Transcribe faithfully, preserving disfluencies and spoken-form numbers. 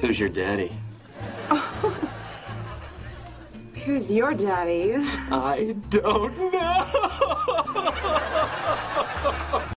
Who's your daddy? Oh. Who's your daddy? I don't know.